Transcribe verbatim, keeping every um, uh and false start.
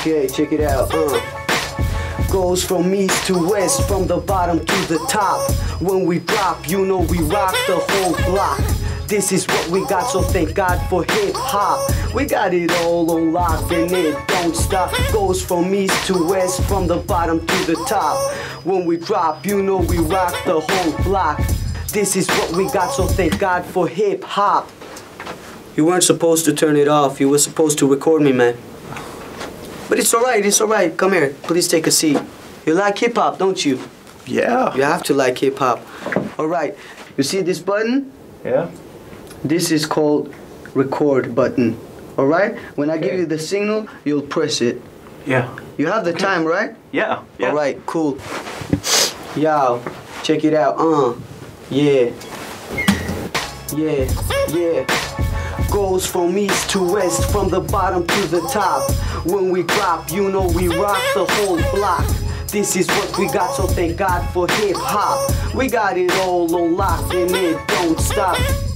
Okay, check it out. Uh. Goes from east to west, from the bottom to the top. When we drop, you know we rock the whole block. This is what we got, so thank God for hip-hop. We got it all on lock and it don't stop. Goes from east to west, from the bottom to the top. When we drop, you know we rock the whole block. This is what we got, so thank God for hip-hop. You weren't supposed to turn it off. You were supposed to record me, man. But it's all right, it's all right. Come here, please take a seat. You like hip-hop, don't you? Yeah. You have to like hip-hop. All right, you see this button? Yeah. This is called record button, all right? When I give you the signal, you'll press it. Yeah. You have the time, right? Yeah, yeah. All right, cool. Yo, check it out, uh, yeah. Yeah, yeah. Goes from east to west, from the bottom to the top. When we drop, you know we rock the whole block. This is what we got, so thank God for hip-hop. We got it all on lock and it don't stop.